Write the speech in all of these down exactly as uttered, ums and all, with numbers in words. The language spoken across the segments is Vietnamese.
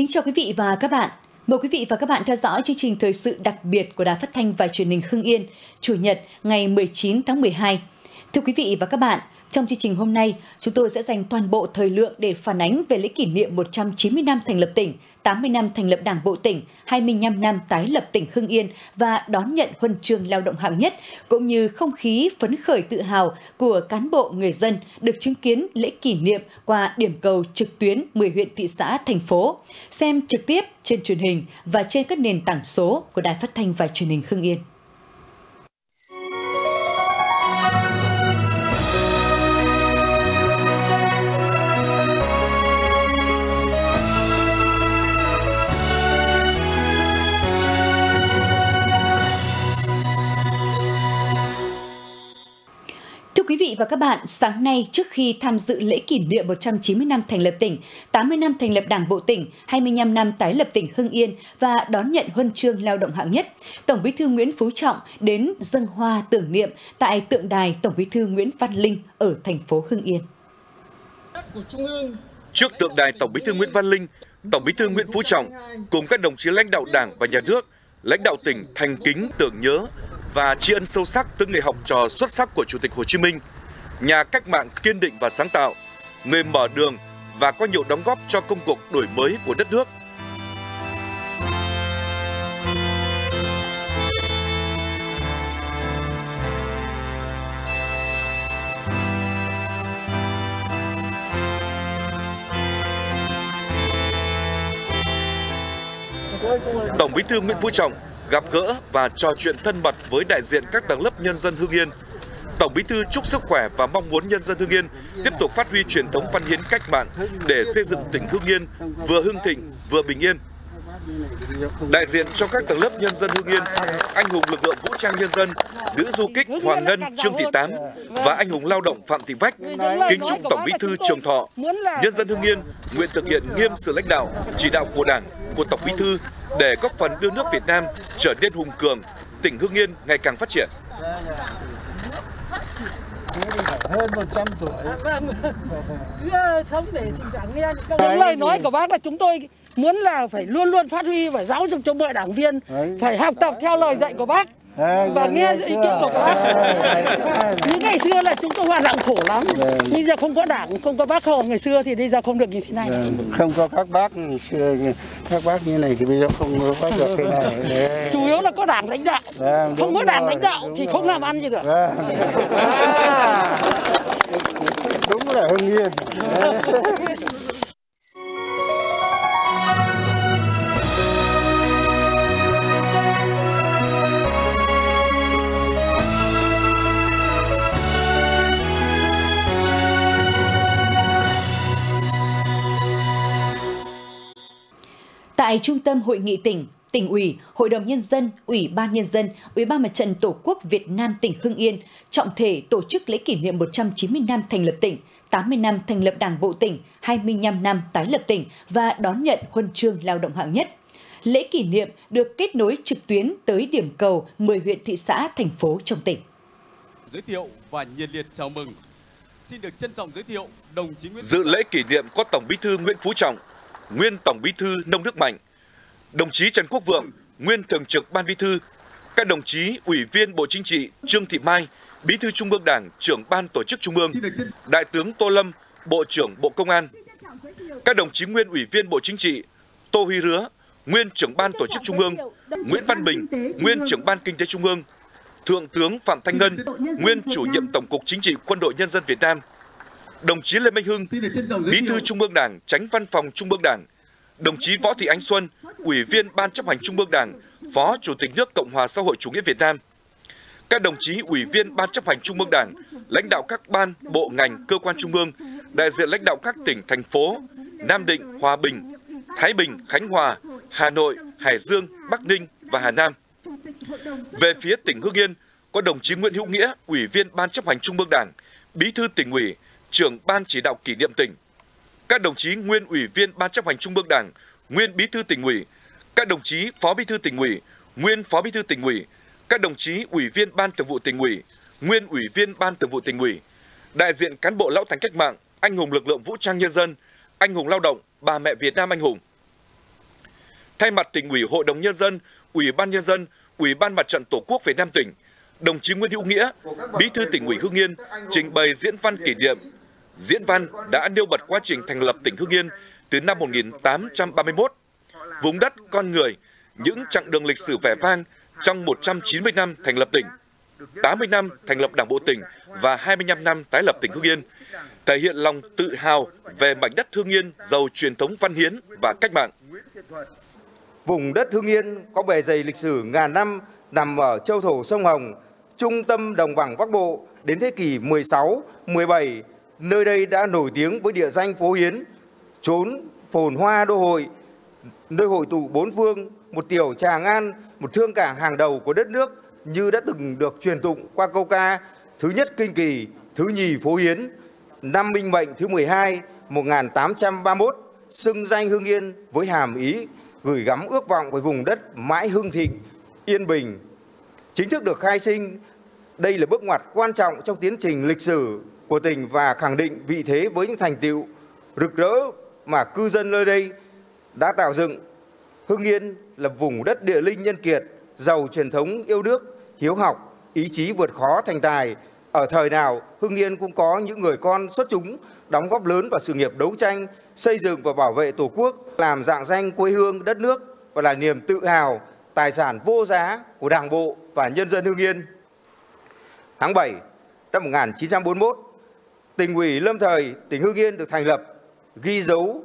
Kính chào quý vị và các bạn. Mời quý vị và các bạn theo dõi chương trình thời sự đặc biệt của Đài Phát thanh và Truyền hình Hưng Yên, Chủ nhật ngày mười chín tháng mười hai. Thưa quý vị và các bạn, trong chương trình hôm nay, chúng tôi sẽ dành toàn bộ thời lượng để phản ánh về lễ kỷ niệm một trăm chín mươi năm thành lập tỉnh, tám mươi năm thành lập Đảng bộ tỉnh, hai mươi lăm năm tái lập tỉnh Hưng Yên và đón nhận huân chương lao động hạng nhất, cũng như không khí phấn khởi tự hào của cán bộ người dân được chứng kiến lễ kỷ niệm qua điểm cầu trực tuyến mười huyện thị xã thành phố, xem trực tiếp trên truyền hình và trên các nền tảng số của Đài Phát thanh và Truyền hình Hưng Yên. Quý vị và các bạn, sáng nay trước khi tham dự lễ kỷ niệm một trăm chín mươi năm thành lập tỉnh, tám mươi năm thành lập Đảng bộ tỉnh, hai mươi lăm năm tái lập tỉnh Hưng Yên và đón nhận huân chương lao động hạng nhất, Tổng Bí thư Nguyễn Phú Trọng đến dâng hoa tưởng niệm tại tượng đài Tổng Bí thư Nguyễn Văn Linh ở thành phố Hưng Yên. Trước tượng đài Tổng Bí thư Nguyễn Văn Linh, Tổng Bí thư Nguyễn Phú Trọng cùng các đồng chí lãnh đạo Đảng và nhà nước, lãnh đạo tỉnh thành kính tưởng nhớ và tri ân sâu sắc tới người học trò xuất sắc của Chủ tịch Hồ Chí Minh, nhà cách mạng kiên định và sáng tạo, người mở đường và có nhiều đóng góp cho công cuộc đổi mới của đất nước. Tổng Bí thư Nguyễn Phú Trọng gặp gỡ và trò chuyện thân mật với đại diện các tầng lớp nhân dân Hưng Yên. Tổng Bí thư chúc sức khỏe và mong muốn nhân dân Hưng Yên tiếp tục phát huy truyền thống văn hiến cách mạng để xây dựng tỉnh Hưng Yên vừa hưng thịnh, vừa bình yên. Đại diện cho các tầng lớp nhân dân Hưng Yên, anh hùng lực lượng vũ trang nhân dân, nữ du kích Hoàng Ngân, Trương Thị Tám và anh hùng lao động Phạm Thị Vách kính chúc Tổng Bí thư trường thọ. Nhân dân Hưng Yên nguyện thực hiện nghiêm sự lãnh đạo, chỉ đạo của Đảng, của Tổng Bí thư để góp phần đưa nước Việt Nam trở nên hùng cường, tỉnh Hưng Yên ngày càng phát triển. Hơn một trăm tuổi. Những lời nói của bác là chúng tôi muốn là phải luôn luôn phát huy và giáo dục cho mọi đảng viên, phải học tập theo lời dạy của bác và nghe ý kiến của bác. Những ngày xưa là chúng tôi hoạt động khổ lắm, nhưng giờ không có Đảng, không có Bác Hồ ngày xưa thì bây giờ không được như thế này. Không có các bác ngày xưa, các bác như này thì bây giờ không có bác được thế này. Chủ yếu là có Đảng lãnh đạo, không có Đảng lãnh đạo thì không làm ăn gì được. Đúng là Hưng Yên. Tại Trung tâm Hội nghị tỉnh, Tỉnh ủy, Hội đồng Nhân dân, Ủy ban Nhân dân, Ủy ban Mặt trận Tổ quốc Việt Nam tỉnh Hưng Yên trọng thể tổ chức lễ kỷ niệm một trăm chín mươi năm thành lập tỉnh, tám mươi năm thành lập Đảng bộ tỉnh, hai mươi lăm năm tái lập tỉnh và đón nhận huân chương lao động hạng nhất. Lễ kỷ niệm được kết nối trực tuyến tới điểm cầu mười huyện thị xã thành phố trong tỉnh. Giới thiệu và nhiệt liệt chào mừng. Xin được trân trọng giới thiệu đồng chí Nguyễn Dự lễ kỷ niệm có Tổng Bí thư Nguyễn Phú Trọng, nguyên Tổng Bí thư Nông Đức Mạnh, đồng chí Trần Quốc Vượng, nguyên Thường trực Ban Bí thư, các đồng chí Ủy viên Bộ Chính trị Trương Thị Mai, Bí thư Trung ương Đảng, trưởng Ban Tổ chức Trung ương, Đại tướng Tô Lâm, Bộ trưởng Bộ Công an, các đồng chí nguyên Ủy viên Bộ Chính trị Tô Huy Rứa, nguyên trưởng Ban Tổ chức Trung ương, Nguyễn Văn Bình, nguyên trưởng Ban Kinh tế Trung ương, Thượng tướng Phạm Thanh Ngân, nguyên chủ nhiệm Tổng cục Chính trị Quân đội Nhân dân Việt Nam, đồng chí Lê Minh Hưng, Bí thư Trung ương Đảng, Chánh Văn phòng Trung ương Đảng, đồng chí Võ Thị Ánh Xuân, Ủy viên Ban Chấp hành Trung ương Đảng, Phó Chủ tịch nước Cộng hòa xã hội chủ nghĩa Việt Nam, các đồng chí Ủy viên Ban Chấp hành Trung ương Đảng, lãnh đạo các ban, bộ, ngành, cơ quan trung ương, đại diện lãnh đạo các tỉnh, thành phố Nam Định, Hòa Bình, Thái Bình, Khánh Hòa, Hà Nội, Hải Dương, Bắc Ninh và Hà Nam. Về phía tỉnh Hưng Yên, có đồng chí Nguyễn Hữu Nghĩa, Ủy viên Ban Chấp hành Trung ương Đảng, Bí thư Tỉnh ủy, trưởng Ban chỉ đạo kỷ niệm tỉnh, các đồng chí nguyên Ủy viên Ban Chấp hành Trung ương Đảng, nguyên Bí thư Tỉnh ủy, các đồng chí Phó Bí thư Tỉnh ủy, nguyên Phó Bí thư Tỉnh ủy, các đồng chí Ủy viên Ban Thường vụ Tỉnh ủy, nguyên Ủy viên Ban Thường vụ Tỉnh ủy, đại diện cán bộ lão thành cách mạng, anh hùng lực lượng vũ trang nhân dân, anh hùng lao động, bà mẹ Việt Nam anh hùng. Thay mặt Tỉnh ủy, Hội đồng Nhân dân, Ủy ban Nhân dân, Ủy ban Mặt trận Tổ quốc Việt Nam tỉnh, đồng chí Nguyễn Hữu Nghĩa, Bí thư Tỉnh ủy Hưng Yên, trình bày diễn văn kỷ niệm. Diễn văn đã nêu bật quá trình thành lập tỉnh Hưng Yên từ năm một nghìn tám trăm ba mươi mốt, vùng đất, con người, những chặng đường lịch sử vẻ vang trong một trăm chín mươi năm thành lập tỉnh, tám mươi năm thành lập Đảng bộ tỉnh và hai mươi lăm năm tái lập tỉnh Hưng Yên, thể hiện lòng tự hào về mảnh đất Hưng Yên giàu truyền thống văn hiến và cách mạng. Vùng đất Hưng Yên có bề dày lịch sử ngàn năm, nằm ở châu thổ sông Hồng, trung tâm đồng bằng Bắc Bộ đến thế kỷ mười sáu, mười bảy, nơi đây đã nổi tiếng với địa danh Phố Hiến, chốn phồn hoa đô hội, nơi hội tụ bốn phương, một tiểu Tràng An, một thương cảng hàng đầu của đất nước như đã từng được truyền tụng qua câu ca thứ nhất Kinh Kỳ, thứ nhì Phố Hiến. Năm Minh Mệnh thứ mười hai, một nghìn tám trăm ba mươi mốt, xưng danh Hưng Yên với hàm ý gửi gắm ước vọng về vùng đất mãi hưng thịnh, yên bình. Chính thức được khai sinh, đây là bước ngoặt quan trọng trong tiến trình lịch sử của tỉnh và khẳng định vị thế với những thành tựu rực rỡ mà cư dân nơi đây đã tạo dựng. Hưng Yên là vùng đất địa linh nhân kiệt, giàu truyền thống yêu nước, hiếu học, ý chí vượt khó thành tài. Ở thời nào, Hưng Yên cũng có những người con xuất chúng đóng góp lớn vào sự nghiệp đấu tranh, xây dựng và bảo vệ Tổ quốc, làm rạng danh quê hương đất nước và là niềm tự hào, tài sản vô giá của Đảng bộ và nhân dân Hưng Yên. Tháng bảy năm một nghìn chín trăm bốn mươi mốt, Tỉnh ủy lâm thời tỉnh Hưng Yên được thành lập, ghi dấu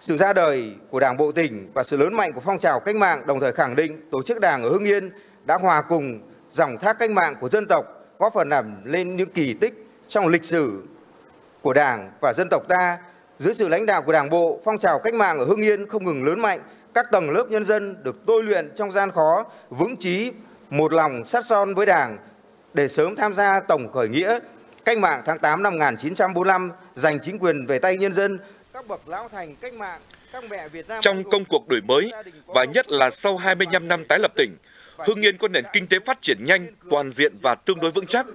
sự ra đời của Đảng bộ tỉnh và sự lớn mạnh của phong trào cách mạng, đồng thời khẳng định tổ chức Đảng ở Hưng Yên đã hòa cùng dòng thác cách mạng của dân tộc, góp phần làm lên những kỳ tích trong lịch sử của Đảng và dân tộc ta. Dưới sự lãnh đạo của Đảng bộ, phong trào cách mạng ở Hưng Yên không ngừng lớn mạnh, các tầng lớp nhân dân được tôi luyện trong gian khó, vững chí, một lòng sát son với Đảng để sớm tham gia tổng khởi nghĩa cách mạng tháng tám năm một nghìn chín trăm bốn mươi lăm, giành chính quyền về tay nhân dân. Các bậc lão thành cách mạng, các mẹ Việt Nam trong công cuộc đổi mới và nhất là sau hai mươi lăm năm tái lập tỉnh, Hưng Yên có nền kinh tế phát triển nhanh, toàn diện và tương đối vững chắc.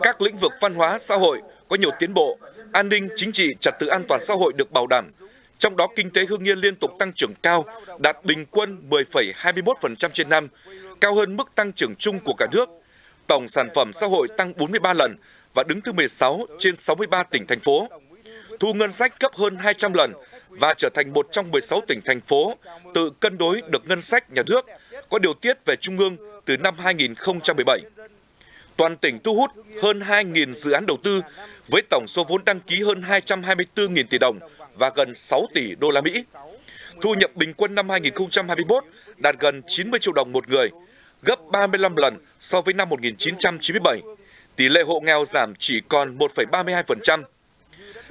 Các lĩnh vực văn hóa, xã hội có nhiều tiến bộ, an ninh, chính trị, trật tự an toàn xã hội được bảo đảm. Trong đó, kinh tế Hưng Yên liên tục tăng trưởng cao, đạt bình quân mười phẩy hai mươi mốt phần trăm trên năm, cao hơn mức tăng trưởng chung của cả nước. Tổng sản phẩm xã hội tăng bốn mươi ba lần và đứng thứ mười sáu trên sáu mươi ba tỉnh, thành phố. Thu ngân sách gấp hơn hai trăm lần và trở thành một trong mười sáu tỉnh, thành phố tự cân đối được ngân sách nhà nước, có điều tiết về Trung ương từ năm hai nghìn không trăm mười bảy. Toàn tỉnh thu hút hơn hai nghìn dự án đầu tư với tổng số vốn đăng ký hơn hai trăm hai mươi tư nghìn tỷ đồng và gần sáu tỷ đô la Mỹ. Thu nhập bình quân năm hai nghìn không trăm hai mươi mốt đạt gần chín mươi triệu đồng một người, gấp ba mươi lăm lần so với năm một nghìn chín trăm chín mươi bảy. Tỷ lệ hộ nghèo giảm chỉ còn một phẩy ba mươi hai phần trăm.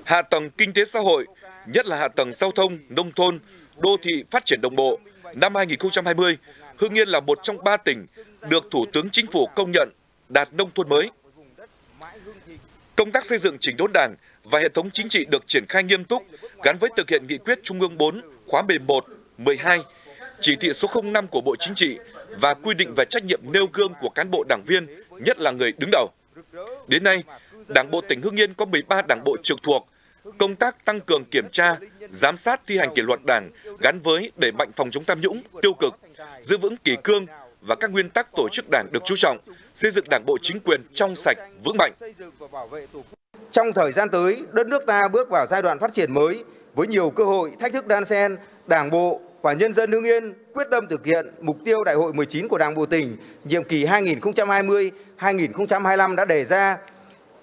Hạ tầng kinh tế xã hội, nhất là hạ tầng giao thông, nông thôn, đô thị phát triển đồng bộ. Năm hai nghìn không trăm hai mươi, Hưng Yên là một trong ba tỉnh được Thủ tướng Chính phủ công nhận đạt nông thôn mới. Công tác xây dựng chỉnh đốn Đảng và hệ thống chính trị được triển khai nghiêm túc, gắn với thực hiện nghị quyết Trung ương bốn, khóa mười một, mười hai, chỉ thị số không năm của Bộ Chính trị và quy định về trách nhiệm nêu gương của cán bộ đảng viên, nhất là người đứng đầu. Đến nay, Đảng bộ tỉnh Hưng Yên có mười ba đảng bộ trực thuộc. Công tác tăng cường kiểm tra, giám sát thi hành kỷ luật Đảng gắn với đẩy mạnh phòng chống tham nhũng, tiêu cực, giữ vững kỷ cương và các nguyên tắc tổ chức Đảng được chú trọng, xây dựng Đảng bộ chính quyền trong sạch, vững mạnh. Trong thời gian tới, đất nước ta bước vào giai đoạn phát triển mới với nhiều cơ hội, thách thức đan xen. Đảng bộ và nhân dân Hưng Yên quyết tâm thực hiện mục tiêu Đại hội mười chín của Đảng bộ tỉnh nhiệm kỳ hai nghìn không trăm hai mươi đến hai nghìn không trăm hai mươi lăm đã đề ra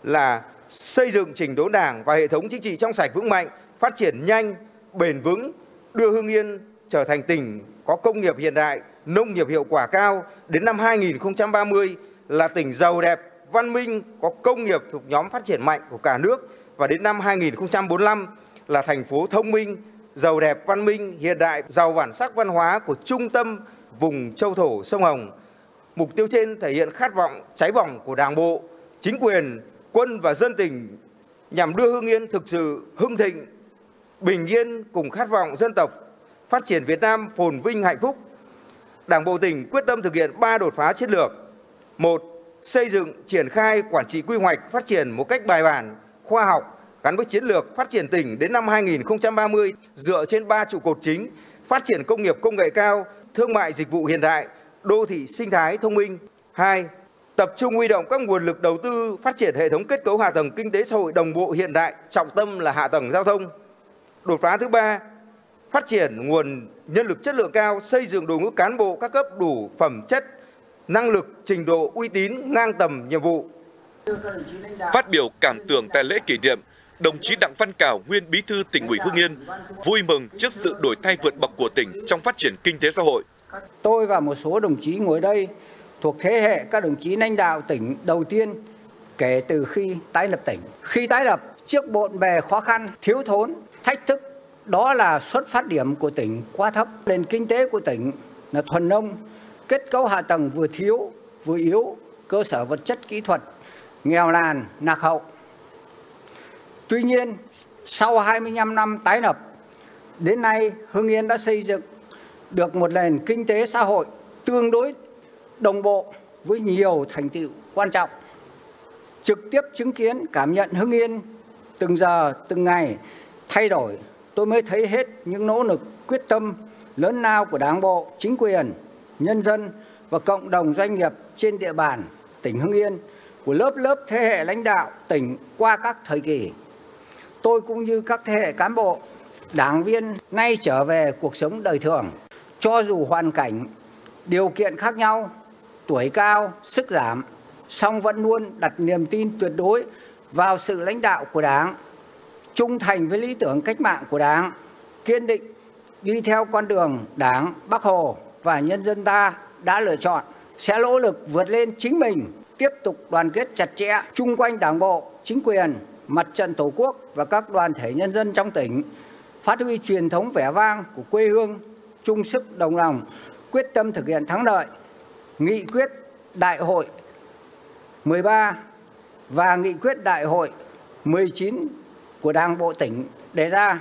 là xây dựng chỉnh đốn Đảng và hệ thống chính trị trong sạch vững mạnh, phát triển nhanh, bền vững, đưa Hưng Yên trở thành tỉnh có công nghiệp hiện đại, nông nghiệp hiệu quả cao, đến năm hai nghìn không trăm ba mươi là tỉnh giàu đẹp, văn minh, có công nghiệp thuộc nhóm phát triển mạnh của cả nước và đến năm hai nghìn không trăm bốn mươi lăm là thành phố thông minh, giàu đẹp, văn minh, hiện đại, giàu bản sắc văn hóa của trung tâm vùng châu thổ sông Hồng. Mục tiêu trên thể hiện khát vọng cháy bỏng của Đảng bộ, chính quyền, quân và dân tỉnh nhằm đưa Hưng Yên thực sự hưng thịnh, bình yên cùng khát vọng dân tộc, phát triển Việt Nam phồn vinh hạnh phúc. Đảng bộ tỉnh quyết tâm thực hiện ba đột phá chiến lược. Một, xây dựng, triển khai, quản trị quy hoạch phát triển một cách bài bản, khoa học, gắn với chiến lược phát triển tỉnh đến năm hai nghìn không trăm ba mươi dựa trên ba trụ cột chính: phát triển công nghiệp công nghệ cao, thương mại dịch vụ hiện đại, đô thị sinh thái thông minh. Hai, tập trung huy động các nguồn lực đầu tư phát triển hệ thống kết cấu hạ tầng kinh tế xã hội đồng bộ hiện đại, trọng tâm là hạ tầng giao thông. Đột phá thứ ba, phát triển nguồn nhân lực chất lượng cao, xây dựng đội ngũ cán bộ các cấp đủ phẩm chất, năng lực, trình độ, uy tín, ngang tầm nhiệm vụ. Phát biểu cảm tưởng tại lễ kỷ niệm, đồng chí Đặng Văn Cảo, nguyên Bí thư Tỉnh ủy Hưng Yên, vui mừng trước sự đổi thay vượt bậc của tỉnh trong phát triển kinh tế xã hội. Tôi và một số đồng chí ngồi đây thuộc thế hệ các đồng chí lãnh đạo tỉnh đầu tiên kể từ khi tái lập tỉnh. Khi tái lập, trước bộn bề khó khăn, thiếu thốn, thách thức, đó là xuất phát điểm của tỉnh quá thấp. Nền kinh tế của tỉnh là thuần nông, kết cấu hạ tầng vừa thiếu, vừa yếu, cơ sở vật chất kỹ thuật nghèo nàn, lạc hậu. Tuy nhiên, sau hai mươi lăm năm tái lập, đến nay Hưng Yên đã xây dựng được một nền kinh tế xã hội tương đối đồng bộ với nhiều thành tựu quan trọng. Trực tiếp chứng kiến, cảm nhận Hưng Yên từng giờ, từng ngày thay đổi, tôi mới thấy hết những nỗ lực quyết tâm lớn lao của Đảng bộ, chính quyền, nhân dân và cộng đồng doanh nghiệp trên địa bàn tỉnh Hưng Yên, của lớp lớp thế hệ lãnh đạo tỉnh qua các thời kỳ. Tôi cũng như các thế hệ cán bộ, đảng viên nay trở về cuộc sống đời thường. Cho dù hoàn cảnh, điều kiện khác nhau, tuổi cao, sức giảm, song vẫn luôn đặt niềm tin tuyệt đối vào sự lãnh đạo của Đảng, trung thành với lý tưởng cách mạng của Đảng, kiên định đi theo con đường Đảng, Bác Hồ và nhân dân ta đã lựa chọn, sẽ nỗ lực vượt lên chính mình, tiếp tục đoàn kết chặt chẽ chung quanh Đảng bộ, chính quyền, Mặt trận Tổ quốc và các đoàn thể nhân dân trong tỉnh, phát huy truyền thống vẻ vang của quê hương, chung sức đồng lòng, quyết tâm thực hiện thắng lợi nghị quyết Đại hội mười ba và nghị quyết Đại hội mười chín của Đảng bộ tỉnh đề ra.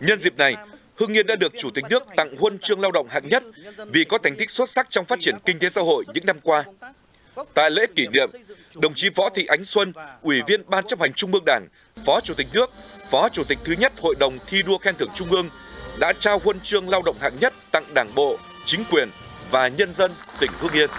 Nhân dịp này, Hưng Yên đã được Chủ tịch nước tặng huân chương lao động hạng nhất vì có thành tích xuất sắc trong phát triển kinh tế xã hội những năm qua. Tại lễ kỷ niệm, đồng chí Võ Thị Ánh Xuân, Ủy viên Ban Chấp hành Trung ương Đảng, Phó Chủ tịch nước, Phó Chủ tịch thứ nhất Hội đồng thi đua khen thưởng Trung ương đã trao huân chương lao động hạng nhất tặng Đảng bộ, chính quyền và nhân dân tỉnh Hưng Yên.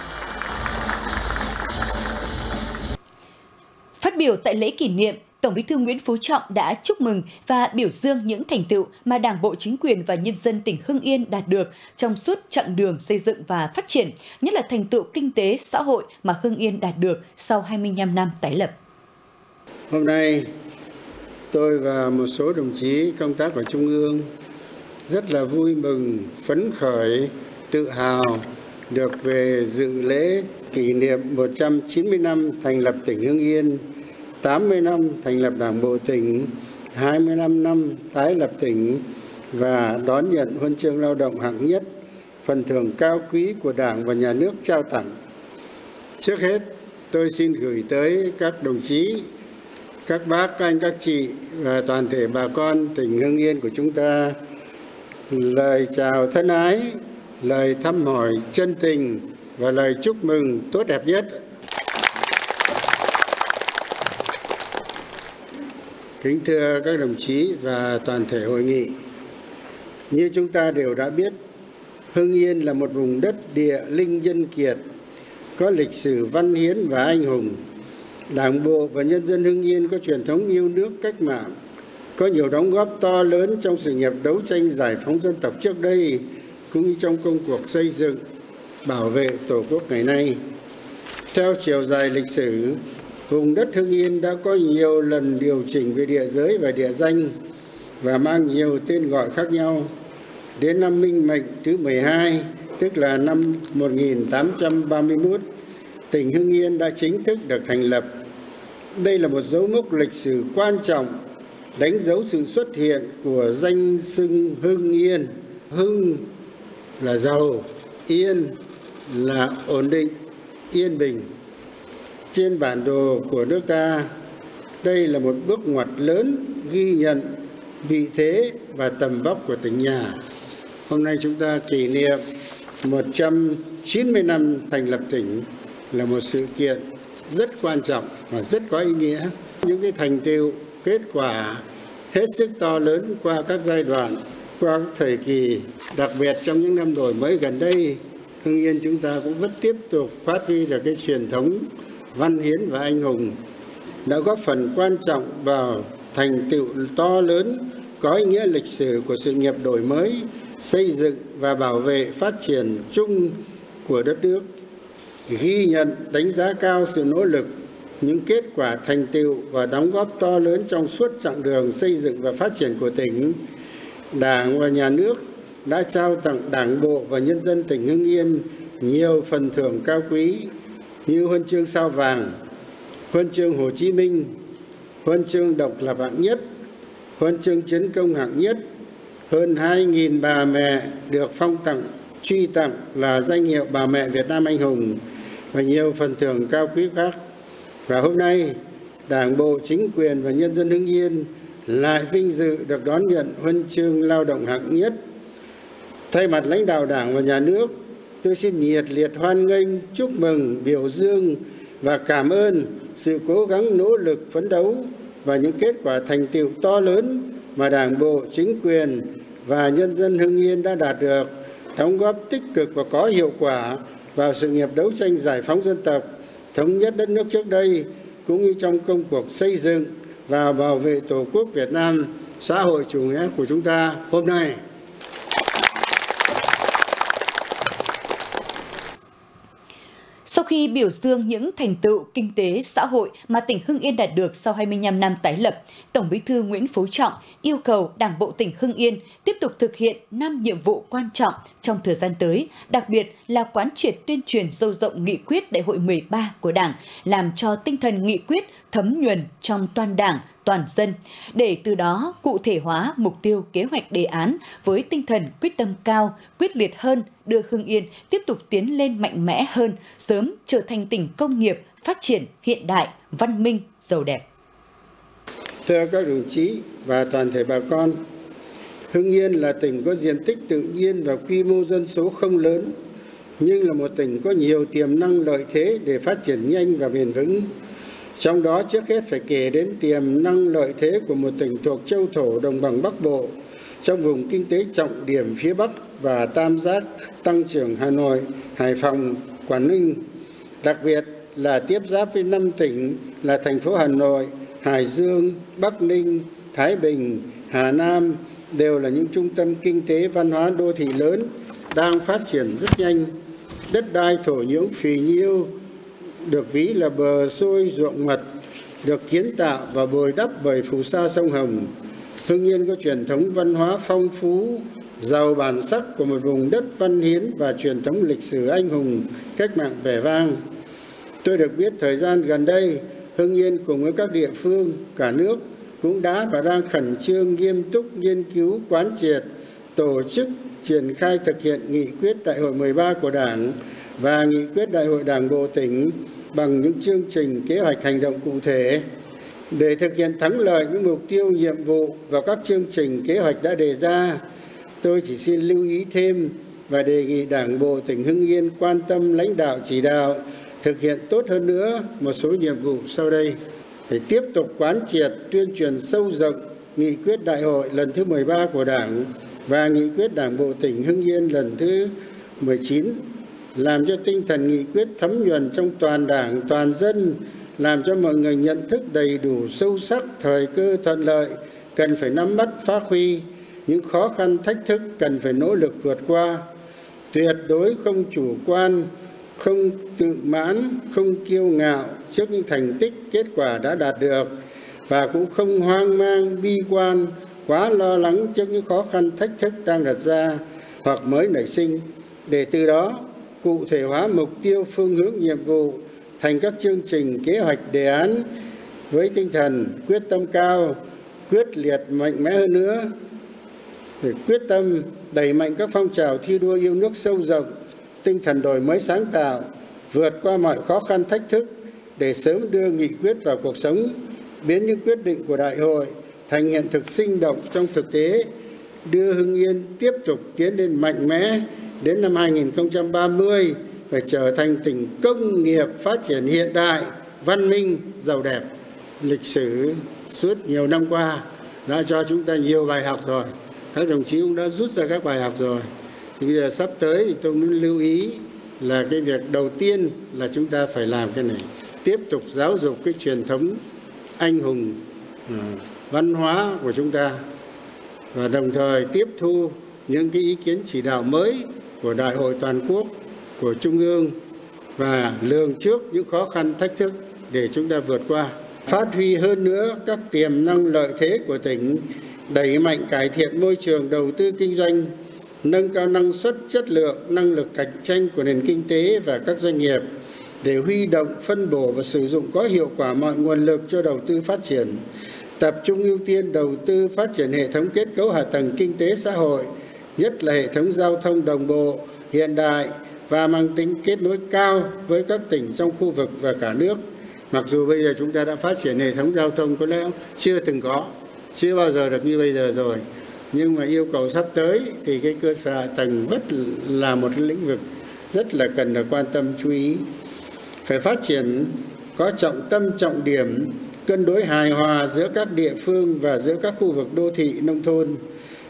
Phát biểu tại lễ kỷ niệm, Tổng Bí thư Nguyễn Phú Trọng đã chúc mừng và biểu dương những thành tựu mà Đảng bộ, chính quyền và nhân dân tỉnh Hưng Yên đạt được trong suốt chặng đường xây dựng và phát triển, nhất là thành tựu kinh tế, xã hội mà Hưng Yên đạt được sau hai mươi lăm năm tái lập. Hôm nay, tôi và một số đồng chí công tác ở Trung ương rất là vui mừng, phấn khởi, tự hào được về dự lễ kỷ niệm một trăm chín mươi năm thành lập tỉnh Hưng Yên, tám mươi năm thành lập Đảng bộ tỉnh, hai mươi lăm năm tái lập tỉnh và đón nhận huân chương lao động hạng nhất, phần thưởng cao quý của Đảng và Nhà nước trao tặng. Trước hết, tôi xin gửi tới các đồng chí, các bác, các anh, các chị và toàn thể bà con tỉnh Hưng Yên của chúng ta lời chào thân ái, lời thăm hỏi chân tình và lời chúc mừng tốt đẹp nhất. Kính thưa các đồng chí và toàn thể hội nghị, như chúng ta đều đã biết, Hưng Yên là một vùng đất địa linh nhân kiệt, có lịch sử văn hiến và anh hùng. Đảng bộ và nhân dân Hưng Yên có truyền thống yêu nước cách mạng, có nhiều đóng góp to lớn trong sự nghiệp đấu tranh giải phóng dân tộc trước đây, cũng như trong công cuộc xây dựng, bảo vệ Tổ quốc ngày nay. Theo chiều dài lịch sử, vùng đất Hưng Yên đã có nhiều lần điều chỉnh về địa giới và địa danh và mang nhiều tên gọi khác nhau. Đến năm Minh Mệnh thứ mười hai, tức là năm một nghìn tám trăm ba mươi mốt, tỉnh Hưng Yên đã chính thức được thành lập. Đây là một dấu mốc lịch sử quan trọng, đánh dấu sự xuất hiện của danh xưng Hưng Yên. Hưng là giàu, Yên là ổn định, yên bình. Trên bản đồ của nước ta, đây là một bước ngoặt lớn ghi nhận vị thế và tầm vóc của tỉnh nhà. Hôm nay chúng ta kỷ niệm một trăm chín mươi năm thành lập tỉnh là một sự kiện rất quan trọng và rất có ý nghĩa. những cái thành tựu, kết quả hết sức to lớn qua các giai đoạn, qua các thời kỳ, đặc biệt trong những năm đổi mới gần đây, Hưng Yên chúng ta cũng vẫn tiếp tục phát huy được cái truyền thống văn hiến và anh hùng, đã góp phần quan trọng vào thành tựu to lớn có ý nghĩa lịch sử của sự nghiệp đổi mới, xây dựng và bảo vệ phát triển chung của đất nước. Ghi nhận, đánh giá cao sự nỗ lực, những kết quả thành tựu và đóng góp to lớn trong suốt chặng đường xây dựng và phát triển của tỉnh, Đảng và Nhà nước đã trao tặng Đảng bộ và nhân dân tỉnh Hưng Yên nhiều phần thưởng cao quý như Huân chương Sao vàng, Huân chương Hồ Chí Minh, Huân chương Độc lập hạng nhất, Huân chương Chiến công hạng nhất, hơn hai nghìn bà mẹ được phong tặng, truy tặng là danh hiệu bà mẹ Việt Nam anh hùng và nhiều phần thưởng cao quý khác. Và hôm nay, Đảng bộ, chính quyền và nhân dân Hưng Yên lại vinh dự được đón nhận Huân chương Lao động hạng nhất. Thay mặt lãnh đạo Đảng và Nhà nước, tôi xin nhiệt liệt hoan nghênh, chúc mừng, biểu dương và cảm ơn sự cố gắng, nỗ lực, phấn đấu và những kết quả thành tựu to lớn mà Đảng bộ, chính quyền và nhân dân Hưng Yên đã đạt được, đóng góp tích cực và có hiệu quả vào sự nghiệp đấu tranh giải phóng dân tộc, thống nhất đất nước trước đây, cũng như trong công cuộc xây dựng và bảo vệ Tổ quốc Việt Nam, xã hội chủ nghĩa của chúng ta hôm nay. Sau khi biểu dương những thành tựu kinh tế, xã hội mà tỉnh Hưng Yên đạt được sau hai mươi lăm năm tái lập, Tổng Bí thư Nguyễn Phú Trọng yêu cầu Đảng bộ tỉnh Hưng Yên tiếp tục thực hiện năm nhiệm vụ quan trọng trong thời gian tới, đặc biệt là quán triệt tuyên truyền sâu rộng nghị quyết Đại hội mười ba của Đảng, làm cho tinh thần nghị quyết thấm nhuần trong toàn Đảng, toàn dân, để từ đó cụ thể hóa mục tiêu kế hoạch đề án với tinh thần quyết tâm cao, quyết liệt hơn, đưa Hưng Yên tiếp tục tiến lên mạnh mẽ hơn, sớm trở thành tỉnh công nghiệp, phát triển, hiện đại, văn minh, giàu đẹp. Thưa các đồng chí và toàn thể bà con, Hưng Yên là tỉnh có diện tích tự nhiên và quy mô dân số không lớn, nhưng là một tỉnh có nhiều tiềm năng lợi thế để phát triển nhanh và bền vững. Trong đó trước hết phải kể đến tiềm năng lợi thế của một tỉnh thuộc châu thổ đồng bằng Bắc Bộ, trong vùng kinh tế trọng điểm phía Bắc và tam giác tăng trưởng Hà Nội, Hải Phòng, Quảng Ninh, đặc biệt là tiếp giáp với năm tỉnh là thành phố Hà Nội, Hải Dương, Bắc Ninh, Thái Bình, Hà Nam, đều là những trung tâm kinh tế văn hóa đô thị lớn đang phát triển rất nhanh. Đất đai thổ nhưỡng phì nhiêu được ví là bờ sôi ruộng mật, được kiến tạo và bồi đắp bởi phù sa sông Hồng. Hưng Yên có truyền thống văn hóa phong phú, giàu bản sắc của một vùng đất văn hiến và truyền thống lịch sử anh hùng, cách mạng vẻ vang. Tôi được biết thời gian gần đây, Hưng Yên cùng với các địa phương, cả nước cũng đã và đang khẩn trương nghiêm túc nghiên cứu, quán triệt, tổ chức, triển khai thực hiện nghị quyết Đại hội mười ba của Đảng và nghị quyết Đại hội Đảng bộ tỉnh bằng những chương trình, kế hoạch hành động cụ thể. Để thực hiện thắng lợi những mục tiêu, nhiệm vụ và các chương trình, kế hoạch đã đề ra, tôi chỉ xin lưu ý thêm và đề nghị Đảng bộ tỉnh Hưng Yên quan tâm lãnh đạo chỉ đạo thực hiện tốt hơn nữa một số nhiệm vụ sau đây. Phải tiếp tục quán triệt, tuyên truyền sâu rộng nghị quyết Đại hội lần thứ mười ba của Đảng và nghị quyết Đảng bộ tỉnh Hưng Yên lần thứ mười chín, làm cho tinh thần nghị quyết thấm nhuần trong toàn Đảng, toàn dân, làm cho mọi người nhận thức đầy đủ, sâu sắc thời cơ thuận lợi cần phải nắm bắt, phát huy, những khó khăn thách thức cần phải nỗ lực vượt qua, tuyệt đối không chủ quan, không tự mãn, không kiêu ngạo trước những thành tích, kết quả đã đạt được, và cũng không hoang mang, bi quan, quá lo lắng trước những khó khăn thách thức đang đặt ra hoặc mới nảy sinh, để từ đó cụ thể hóa mục tiêu, phương hướng, nhiệm vụ thành các chương trình, kế hoạch, đề án với tinh thần quyết tâm cao, quyết liệt, mạnh mẽ hơn nữa, để quyết tâm đẩy mạnh các phong trào thi đua yêu nước sâu rộng, tinh thần đổi mới sáng tạo, vượt qua mọi khó khăn thách thức để sớm đưa nghị quyết vào cuộc sống, biến những quyết định của Đại hội thành hiện thực sinh động trong thực tế, đưa Hưng Yên tiếp tục tiến lên mạnh mẽ, đến năm hai nghìn không trăm ba mươi phải trở thành tỉnh công nghiệp, phát triển hiện đại, văn minh, giàu đẹp. lịch sử suốt nhiều năm qua đã cho chúng ta nhiều bài học rồi. Các đồng chí cũng đã rút ra các bài học rồi. Thì bây giờ sắp tới thì tôi muốn lưu ý là cái việc đầu tiên là chúng ta phải làm cái này. Tiếp tục giáo dục cái truyền thống anh hùng văn hóa của chúng ta. Và đồng thời tiếp thu những cái ý kiến chỉ đạo mới của Đại hội Toàn quốc, của Trung ương và lường trước những khó khăn thách thức để chúng ta vượt qua. Phát huy hơn nữa các tiềm năng lợi thế của tỉnh, đẩy mạnh cải thiện môi trường đầu tư kinh doanh, nâng cao năng suất, chất lượng, năng lực cạnh tranh của nền kinh tế và các doanh nghiệp để huy động, phân bổ và sử dụng có hiệu quả mọi nguồn lực cho đầu tư phát triển. Tập trung ưu tiên đầu tư phát triển hệ thống kết cấu hạ tầng kinh tế xã hội, nhất là hệ thống giao thông đồng bộ, hiện đại và mang tính kết nối cao với các tỉnh trong khu vực và cả nước. Mặc dù bây giờ chúng ta đã phát triển hệ thống giao thông có lẽ chưa từng có, chưa bao giờ được như bây giờ rồi. Nhưng mà yêu cầu sắp tới thì cái cơ sở hạ tầng vẫn là một lĩnh vực rất là cần được quan tâm chú ý. Phải phát triển có trọng tâm trọng điểm, cân đối hài hòa giữa các địa phương và giữa các khu vực đô thị, nông thôn.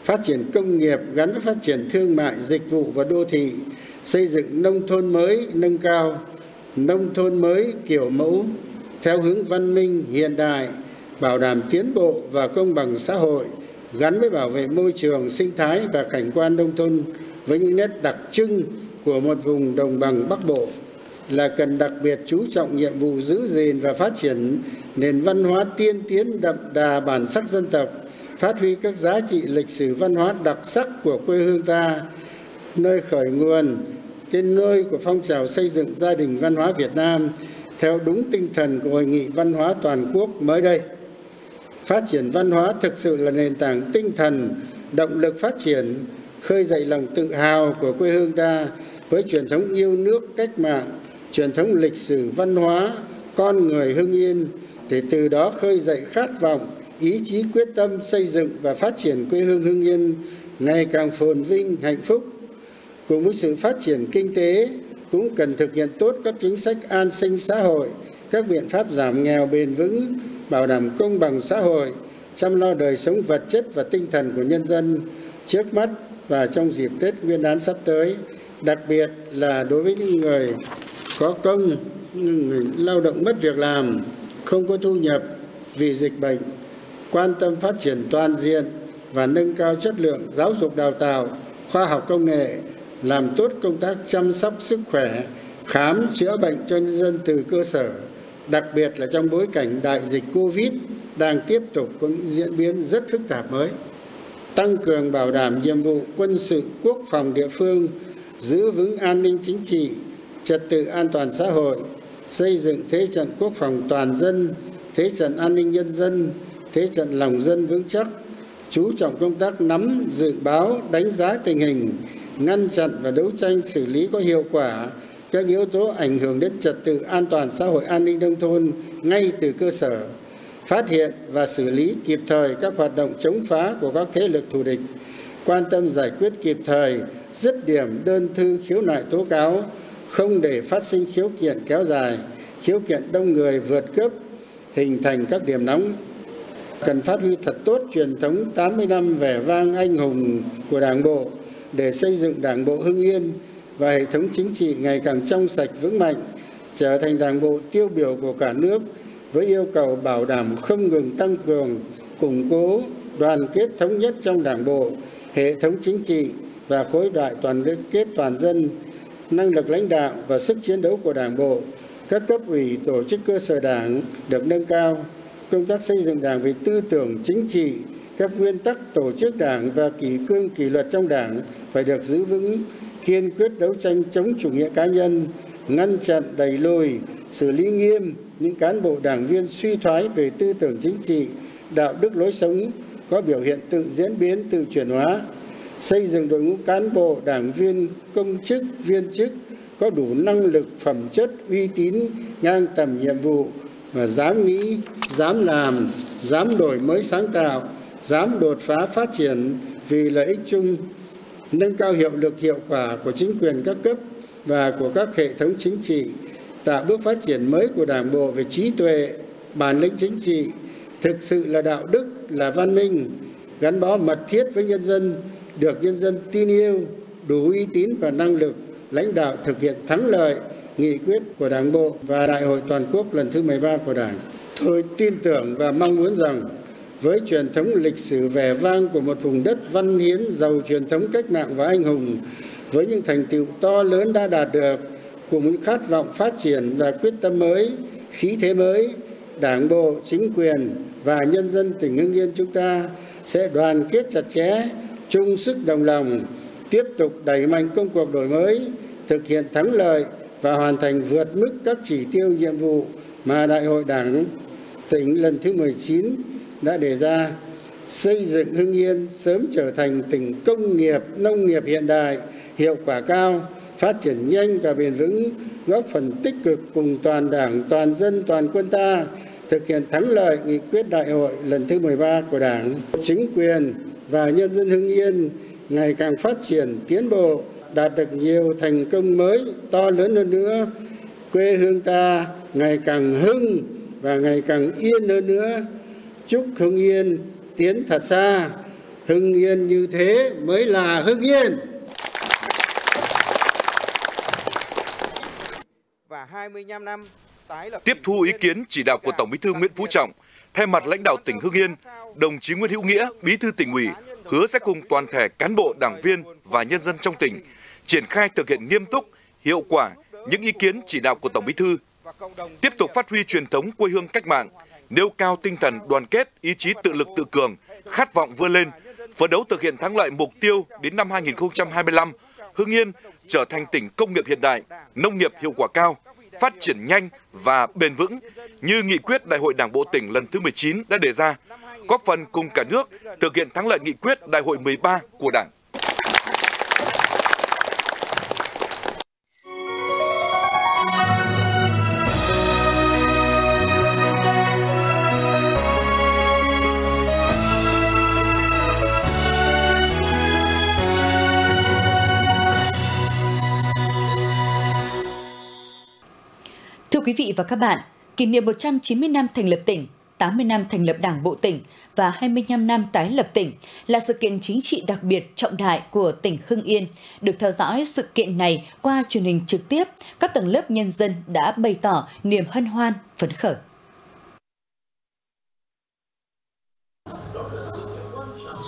Phát triển công nghiệp gắn với phát triển thương mại, dịch vụ và đô thị. Xây dựng nông thôn mới, nâng cao nông thôn mới kiểu mẫu theo hướng văn minh, hiện đại, bảo đảm tiến bộ và công bằng xã hội, gắn với bảo vệ môi trường, sinh thái và cảnh quan nông thôn với những nét đặc trưng của một vùng đồng bằng Bắc Bộ. Là cần đặc biệt chú trọng nhiệm vụ giữ gìn và phát triển nền văn hóa tiên tiến đậm đà bản sắc dân tộc, phát huy các giá trị lịch sử văn hóa đặc sắc của quê hương ta, nơi khởi nguồn, cái nơi của phong trào xây dựng gia đình văn hóa Việt Nam theo đúng tinh thần của Hội nghị Văn hóa Toàn quốc mới đây. Phát triển văn hóa thực sự là nền tảng tinh thần, động lực phát triển, khơi dậy lòng tự hào của quê hương ta với truyền thống yêu nước cách mạng, truyền thống lịch sử văn hóa, con người Hưng Yên, để từ đó khơi dậy khát vọng, ý chí quyết tâm xây dựng và phát triển quê hương Hưng Yên ngày càng phồn vinh, hạnh phúc. Cùng với sự phát triển kinh tế, cũng cần thực hiện tốt các chính sách an sinh xã hội, các biện pháp giảm nghèo bền vững, bảo đảm công bằng xã hội, chăm lo đời sống vật chất và tinh thần của nhân dân trước mắt và trong dịp Tết Nguyên đán sắp tới, đặc biệt là đối với những người có công, những người lao động mất việc làm, không có thu nhập vì dịch bệnh, quan tâm phát triển toàn diện và nâng cao chất lượng giáo dục đào tạo, khoa học công nghệ, làm tốt công tác chăm sóc sức khỏe, khám chữa bệnh cho nhân dân từ cơ sở, đặc biệt là trong bối cảnh đại dịch Covid đang tiếp tục có những diễn biến rất phức tạp mới. Tăng cường bảo đảm nhiệm vụ quân sự quốc phòng địa phương, giữ vững an ninh chính trị, trật tự an toàn xã hội, xây dựng thế trận quốc phòng toàn dân, thế trận an ninh nhân dân, thế trận lòng dân vững chắc, chú trọng công tác nắm, dự báo, đánh giá tình hình, ngăn chặn và đấu tranh xử lý có hiệu quả các yếu tố ảnh hưởng đến trật tự an toàn xã hội, an ninh nông thôn ngay từ cơ sở, phát hiện và xử lý kịp thời các hoạt động chống phá của các thế lực thù địch, quan tâm giải quyết kịp thời dứt điểm đơn thư khiếu nại tố cáo, không để phát sinh khiếu kiện kéo dài, khiếu kiện đông người vượt cấp, hình thành các điểm nóng. Cần phát huy thật tốt truyền thống tám mươi năm vẻ vang anh hùng của Đảng bộ để xây dựng Đảng bộ Hưng Yên và hệ thống chính trị ngày càng trong sạch vững mạnh, trở thành Đảng bộ tiêu biểu của cả nước với yêu cầu bảo đảm không ngừng tăng cường, củng cố, đoàn kết thống nhất trong Đảng bộ, hệ thống chính trị và khối đại đoàn kết toàn dân, năng lực lãnh đạo và sức chiến đấu của Đảng bộ, các cấp ủy tổ chức cơ sở Đảng được nâng cao, công tác xây dựng Đảng về tư tưởng chính trị, các nguyên tắc tổ chức Đảng và kỷ cương kỷ luật trong Đảng phải được giữ vững, kiên quyết đấu tranh chống chủ nghĩa cá nhân, ngăn chặn đẩy lùi, xử lý nghiêm những cán bộ đảng viên suy thoái về tư tưởng chính trị, đạo đức lối sống, có biểu hiện tự diễn biến, tự chuyển hóa, xây dựng đội ngũ cán bộ, đảng viên, công chức, viên chức có đủ năng lực, phẩm chất, uy tín, ngang tầm nhiệm vụ và dám nghĩ, dám làm, dám đổi mới sáng tạo, dám đột phá phát triển vì lợi ích chung, nâng cao hiệu lực hiệu quả của chính quyền các cấp và của các hệ thống chính trị, tạo bước phát triển mới của Đảng bộ về trí tuệ, bản lĩnh chính trị, thực sự là đạo đức, là văn minh, gắn bó mật thiết với nhân dân, được nhân dân tin yêu, đủ uy tín và năng lực lãnh đạo thực hiện thắng lợi nghị quyết của Đảng bộ và Đại hội toàn quốc lần thứ mười ba của Đảng. Tôi tin tưởng và mong muốn rằng với truyền thống lịch sử vẻ vang của một vùng đất văn hiến giàu truyền thống cách mạng và anh hùng, với những thành tựu to lớn đã đạt được, cùng những khát vọng phát triển và quyết tâm mới, khí thế mới, Đảng bộ, chính quyền và nhân dân tỉnh Hưng Yên chúng ta sẽ đoàn kết chặt chẽ, chung sức đồng lòng, tiếp tục đẩy mạnh công cuộc đổi mới, thực hiện thắng lợi và hoàn thành vượt mức các chỉ tiêu nhiệm vụ mà Đại hội Đảng tỉnh lần thứ mười chín đã đề ra, xây dựng Hưng Yên sớm trở thành tỉnh công nghiệp, nông nghiệp hiện đại, hiệu quả cao, phát triển nhanh và bền vững, góp phần tích cực cùng toàn Đảng, toàn dân, toàn quân ta thực hiện thắng lợi nghị quyết Đại hội lần thứ mười ba của Đảng. Chính quyền và nhân dân Hưng Yên ngày càng phát triển, tiến bộ, đạt được nhiều thành công mới, to lớn hơn nữa. Quê hương ta ngày càng hưng và ngày càng yên hơn nữa. Chúc Hưng Yên tiến thật xa. Hưng Yên như thế mới là Hưng Yên. Tiếp thu ý kiến chỉ đạo của Tổng Bí thư Nguyễn Phú Trọng, thay mặt lãnh đạo tỉnh Hưng Yên, đồng chí Nguyễn Hữu Nghĩa, Bí thư tỉnh ủy, hứa sẽ cùng toàn thể cán bộ, đảng viên và nhân dân trong tỉnh triển khai thực hiện nghiêm túc, hiệu quả những ý kiến chỉ đạo của Tổng Bí thư, tiếp tục phát huy truyền thống quê hương cách mạng, nêu cao tinh thần đoàn kết, ý chí tự lực tự cường, khát vọng vươn lên, phấn đấu thực hiện thắng lợi mục tiêu đến năm hai nghìn không trăm hai mươi lăm, Hưng Yên trở thành tỉnh công nghiệp hiện đại, nông nghiệp hiệu quả cao, phát triển nhanh và bền vững như nghị quyết Đại hội Đảng bộ tỉnh lần thứ mười chín đã đề ra, góp phần cùng cả nước thực hiện thắng lợi nghị quyết Đại hội mười ba của Đảng. Thưa quý vị và các bạn, kỷ niệm một trăm chín mươi năm thành lập tỉnh, tám mươi năm thành lập Đảng bộ tỉnh và hai mươi lăm năm tái lập tỉnh là sự kiện chính trị đặc biệt trọng đại của tỉnh Hưng Yên. Được theo dõi sự kiện này qua truyền hình trực tiếp, các tầng lớp nhân dân đã bày tỏ niềm hân hoan, phấn khởi.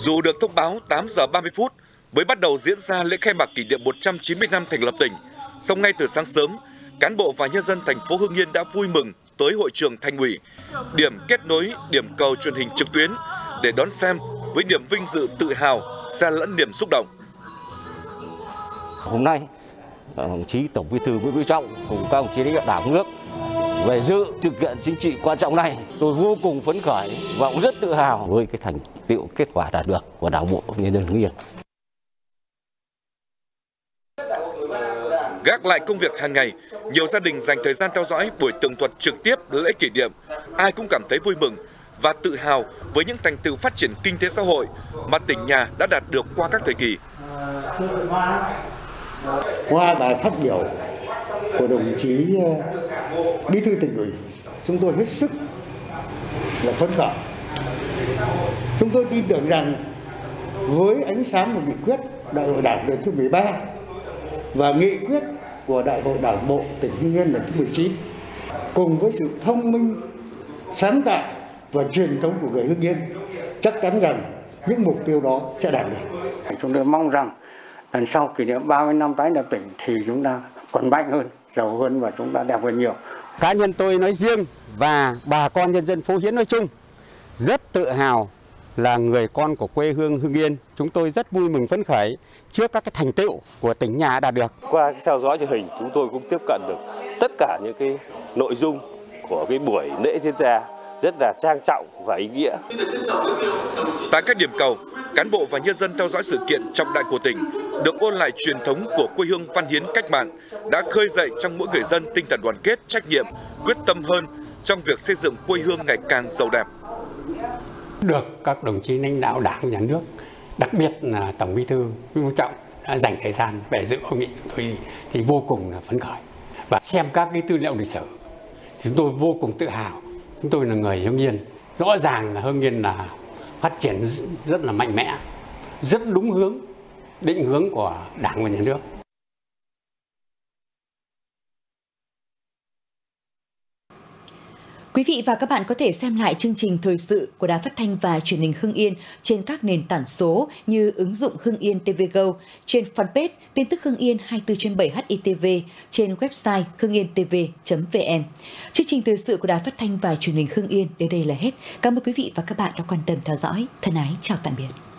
Dù được thông báo tám giờ ba mươi phút mới bắt đầu diễn ra lễ khai mạc kỷ niệm một trăm chín mươi năm thành lập tỉnh, song ngay từ sáng sớm, cán bộ và nhân dân thành phố Hưng Yên đã vui mừng tới hội trường Thành ủy, điểm kết nối điểm cầu truyền hình trực tuyến để đón xem với niềm vinh dự tự hào, xen lẫn niềm xúc động. Hôm nay, đồng chí Tổng Bí thư Nguyễn Phú Trọng cùng các đồng chí lãnh đạo Đảng nước về dự sự kiện chính trị quan trọng này, tôi vô cùng phấn khởi và cũng rất tự hào với cái thành tựu kết quả đạt được của Đảng bộ nhân dân Hưng Yên. Gác lại công việc hàng ngày, nhiều gia đình dành thời gian theo dõi buổi tường thuật trực tiếp lễ kỷ niệm. Ai cũng cảm thấy vui mừng và tự hào với những thành tựu phát triển kinh tế xã hội mà tỉnh nhà đã đạt được qua các thời kỳ. Qua bài phát biểu của đồng chí Bí thư tỉnh ủy, chúng tôi hết sức là phấn khởi. Chúng tôi tin tưởng rằng với ánh sáng của nghị quyết Đại hội Đảng lần thứ mười ba và nghị quyết của Đại hội Đảng bộ tỉnh Hưng Yên lần thứ mười chín, cùng với sự thông minh, sáng tạo và truyền thống của người Hưng Yên, chắc chắn rằng những mục tiêu đó sẽ đạt được. Chúng tôi mong rằng lần sau kỷ niệm ba mươi năm tái lập tỉnh thì chúng ta còn mạnh hơn, giàu hơn và chúng ta đẹp hơn nhiều. Cá nhân tôi nói riêng và bà con nhân dân Phố Hiến nói chung rất tự hào là người con của quê hương Hưng Yên. Chúng tôi rất vui mừng phấn khởi trước các cái thành tựu của tỉnh nhà đạt được. Qua cái theo dõi truyền hình, chúng tôi cũng tiếp cận được tất cả những cái nội dung của cái buổi lễ diễn ra rất là trang trọng và ý nghĩa. Tại các điểm cầu, cán bộ và nhân dân theo dõi sự kiện trọng đại của tỉnh được ôn lại truyền thống của quê hương văn hiến cách mạng, đã khơi dậy trong mỗi người dân tinh thần đoàn kết, trách nhiệm, quyết tâm hơn trong việc xây dựng quê hương ngày càng giàu đẹp. Được các đồng chí lãnh đạo Đảng, nhà nước, đặc biệt là Tổng Bí thư Nguyễn Phú Trọng đã dành thời gian về dự hội nghị, chúng tôi thì vô cùng là phấn khởi. Và xem các cái tư liệu lịch sử, chúng tôi vô cùng tự hào Chúng tôi là người Hưng Yên, rõ ràng là Hưng Yên là phát triển rất là mạnh mẽ, rất đúng hướng, định hướng của Đảng và Nhà nước. Quý vị và các bạn có thể xem lại chương trình thời sự của Đài Phát thanh và Truyền hình Hưng Yên trên các nền tảng số như ứng dụng Hưng Yên tê vê Go, trên fanpage tin tức Hưng Yên hai mươi bốn trên bảy hát i tê vê, trên website hưng yên tv chấm vn. Chương trình thời sự của Đài Phát thanh và Truyền hình Hưng Yên đến đây là hết. Cảm ơn quý vị và các bạn đã quan tâm theo dõi. Thân ái chào tạm biệt.